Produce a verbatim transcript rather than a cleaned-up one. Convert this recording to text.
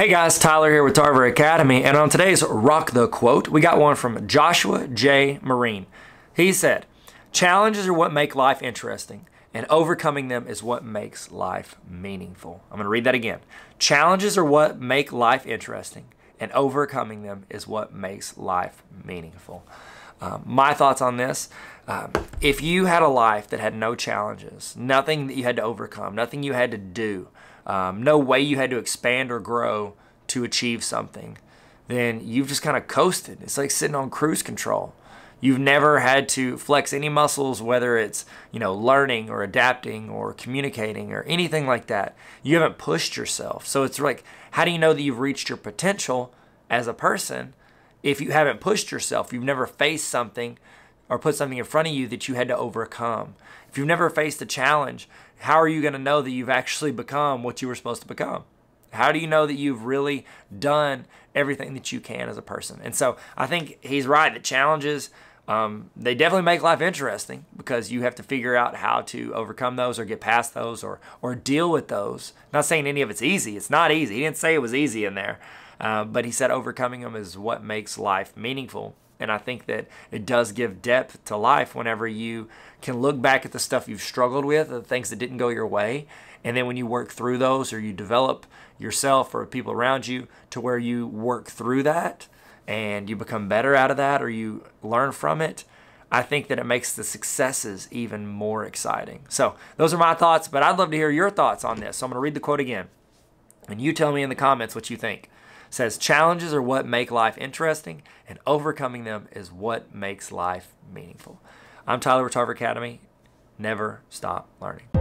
Hey guys, Tyler here with Tarver Academy, and on today's Rock the Quote, we got one from Joshua J. Marine. He said, "Challenges are what make life interesting, and overcoming them is what makes life meaningful." I'm going to read that again. Challenges are what make life interesting, and overcoming them is what makes life meaningful. Um, my thoughts on this, um, if you had a life that had no challenges, nothing that you had to overcome, nothing you had to do, um, no way you had to expand or grow to achieve something, then you've just kind of coasted. It's like sitting on cruise control. You've never had to flex any muscles, whether it's, you know, learning or adapting or communicating or anything like that. You haven't pushed yourself. So it's like, how do you know that you've reached your potential as a person if you haven't pushed yourself? You've never faced something or put something in front of you that you had to overcome. If you've never faced a challenge, how are you going to know that you've actually become what you were supposed to become? How do you know that you've really done everything that you can as a person? And so I think he's right that challenges, Um, they definitely make life interesting because you have to figure out how to overcome those or get past those or or deal with those. I'm not saying any of it's easy. It's not easy. He didn't say it was easy in there. Uh, but he said overcoming them is what makes life meaningful. And I think that it does give depth to life whenever you can look back at the stuff you've struggled with, the things that didn't go your way. And then when you work through those or you develop yourself or people around you to where you work through that, and you become better out of that or you learn from it, I think that it makes the successes even more exciting. So those are my thoughts, but I'd love to hear your thoughts on this. So I'm going to read the quote again, and you tell me in the comments what you think. It says, "Challenges are what make life interesting, and overcoming them is what makes life meaningful." I'm Tyler with Tarver Academy. Never stop learning.